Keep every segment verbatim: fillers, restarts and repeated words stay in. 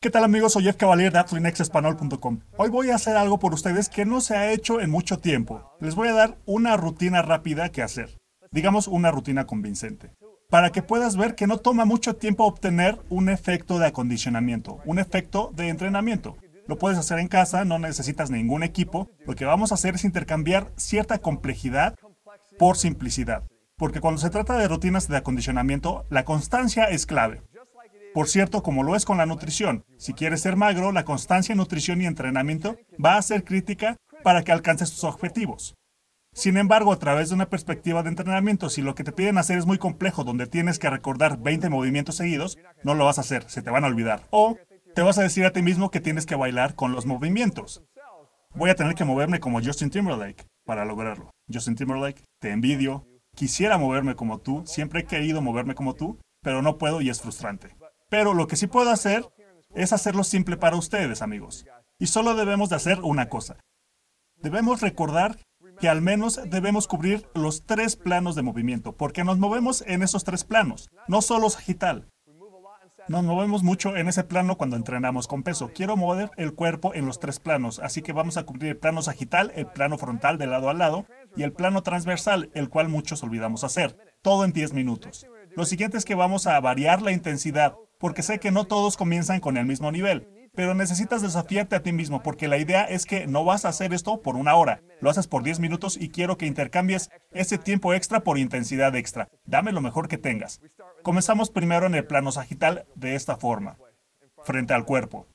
¿Qué tal amigos? Soy Jeff Cavalier de athlean ex español punto com. Hoy voy a hacer algo por ustedes que no se ha hecho en mucho tiempo. Les voy a dar una rutina rápida que hacer. Digamos una rutina convincente. Para que puedas ver que no toma mucho tiempo obtener un efecto de acondicionamiento, un efecto de entrenamiento. Lo puedes hacer en casa, no necesitas ningún equipo. Lo que vamos a hacer es intercambiar cierta complejidad por simplicidad. Porque cuando se trata de rutinas de acondicionamiento, la constancia es clave. Por cierto, como lo es con la nutrición, si quieres ser magro, la constancia en nutrición y entrenamiento va a ser crítica para que alcances tus objetivos. Sin embargo, a través de una perspectiva de entrenamiento, si lo que te piden hacer es muy complejo, donde tienes que recordar veinte movimientos seguidos, no lo vas a hacer, se te van a olvidar. O te vas a decir a ti mismo que tienes que bailar con los movimientos. Voy a tener que moverme como Justin Timberlake para lograrlo. Justin Timberlake, te envidio. Quisiera moverme como tú, siempre he querido moverme como tú, pero no puedo y es frustrante. Pero lo que sí puedo hacer es hacerlo simple para ustedes, amigos. Y solo debemos de hacer una cosa. Debemos recordar que al menos debemos cubrir los tres planos de movimiento, porque nos movemos en esos tres planos, no solo sagital. Nos movemos mucho en ese plano cuando entrenamos con peso. Quiero mover el cuerpo en los tres planos, así que vamos a cubrir el plano sagital, el plano frontal de lado a lado, y el plano transversal, el cual muchos olvidamos hacer. Todo en diez minutos. Lo siguiente es que vamos a variar la intensidad, porque sé que no todos comienzan con el mismo nivel, pero necesitas desafiarte a ti mismo, porque la idea es que no vas a hacer esto por una hora, lo haces por diez minutos y quiero que intercambies ese tiempo extra por intensidad extra. Dame lo mejor que tengas. Comenzamos primero en el plano sagital de esta forma, frente al cuerpo.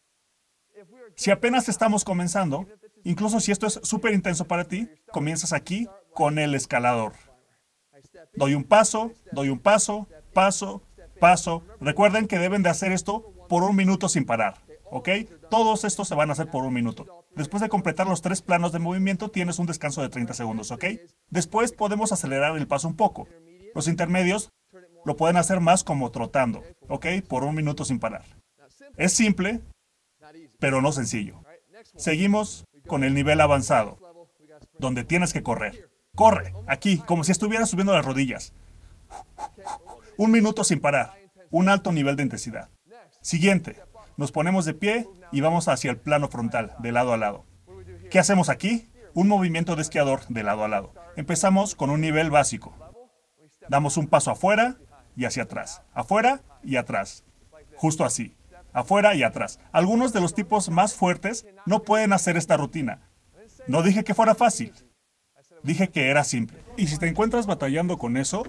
Si apenas estamos comenzando, incluso si esto es súper intenso para ti, comienzas aquí con el escalador. Doy un paso, doy un paso, paso, paso. Recuerden que deben de hacer esto por un minuto sin parar, ¿ok? Todos estos se van a hacer por un minuto. Después de completar los tres planos de movimiento, tienes un descanso de treinta segundos, ¿ok? Después podemos acelerar el paso un poco. Los intermedios lo pueden hacer más como trotando, ¿ok? Por un minuto sin parar. Es simple, pero no sencillo. Seguimos con el nivel avanzado, donde tienes que correr. Corre, aquí, como si estuvieras subiendo las rodillas. Un minuto sin parar. Un alto nivel de intensidad. Siguiente, nos ponemos de pie y vamos hacia el plano frontal, de lado a lado. ¿Qué hacemos aquí? Un movimiento de esquiador de lado a lado. Empezamos con un nivel básico. Damos un paso afuera y hacia atrás. Afuera y atrás. Justo así. Afuera y atrás. Algunos de los tipos más fuertes no pueden hacer esta rutina. No dije que fuera fácil. Dije que era simple. Y si te encuentras batallando con eso,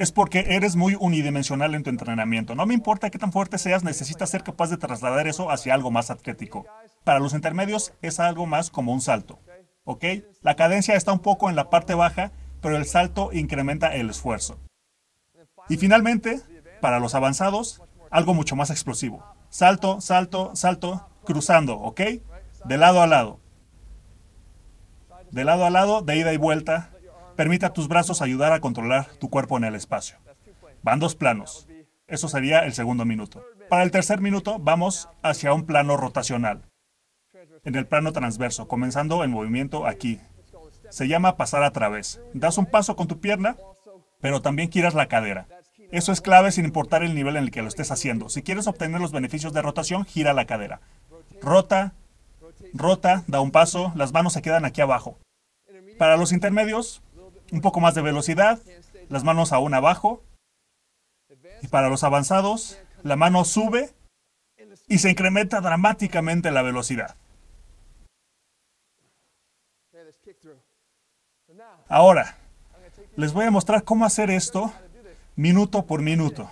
es porque eres muy unidimensional en tu entrenamiento. No me importa qué tan fuerte seas, necesitas ser capaz de trasladar eso hacia algo más atlético. Para los intermedios es algo más como un salto, ¿ok? La cadencia está un poco en la parte baja, pero el salto incrementa el esfuerzo. Y finalmente, para los avanzados, algo mucho más explosivo. Salto, salto, salto, cruzando, ¿ok? De lado a lado. De lado a lado, de ida y vuelta. Permite a tus brazos ayudar a controlar tu cuerpo en el espacio. Van dos planos. Eso sería el segundo minuto. Para el tercer minuto, vamos hacia un plano rotacional. En el plano transverso, comenzando el movimiento aquí. Se llama pasar a través. Das un paso con tu pierna, pero también giras la cadera. Eso es clave sin importar el nivel en el que lo estés haciendo. Si quieres obtener los beneficios de rotación, gira la cadera. Rota, rota, da un paso, las manos se quedan aquí abajo. Para los intermedios, un poco más de velocidad, las manos aún abajo. Y para los avanzados, la mano sube y se incrementa dramáticamente la velocidad. Ahora, les voy a mostrar cómo hacer esto minuto por minuto.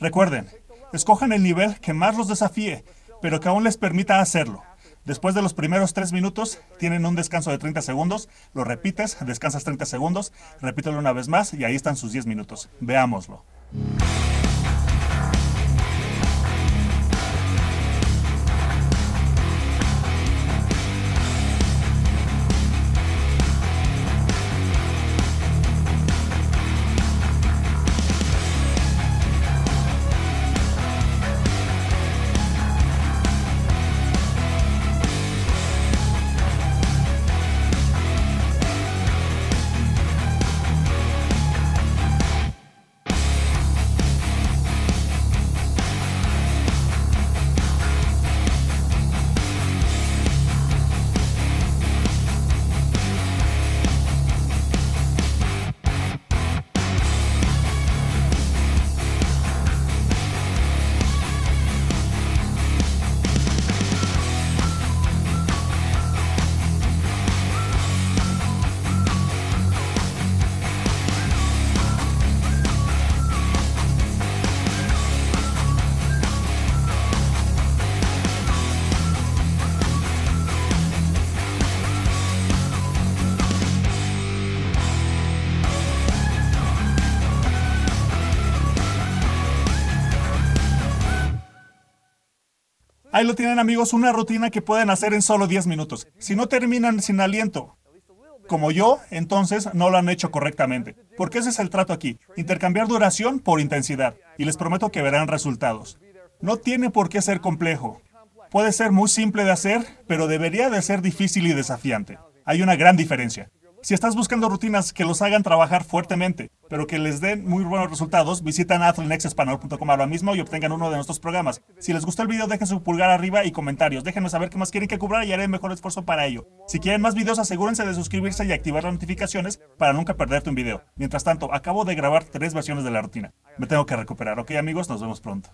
Recuerden, escojan el nivel que más los desafíe, pero que aún les permita hacerlo. Después de los primeros tres minutos, tienen un descanso de treinta segundos, lo repites, descansas treinta segundos, repítelo una vez más y ahí están sus diez minutos. Veámoslo. Ahí lo tienen, amigos, una rutina que pueden hacer en solo diez minutos. Si no terminan sin aliento, como yo, entonces no lo han hecho correctamente. Porque ese es el trato aquí, intercambiar duración por intensidad. Y les prometo que verán resultados. No tiene por qué ser complejo. Puede ser muy simple de hacer, pero debería de ser difícil y desafiante. Hay una gran diferencia. Si estás buscando rutinas que los hagan trabajar fuertemente, pero que les den muy buenos resultados, visitan athlean ex español punto com ahora mismo y obtengan uno de nuestros programas. Si les gustó el video, dejen su pulgar arriba y comentarios. Déjenos saber qué más quieren que cubra y haré el mejor esfuerzo para ello. Si quieren más videos, asegúrense de suscribirse y activar las notificaciones para nunca perderte un video. Mientras tanto, acabo de grabar tres versiones de la rutina. Me tengo que recuperar, ¿ok, amigos? Nos vemos pronto.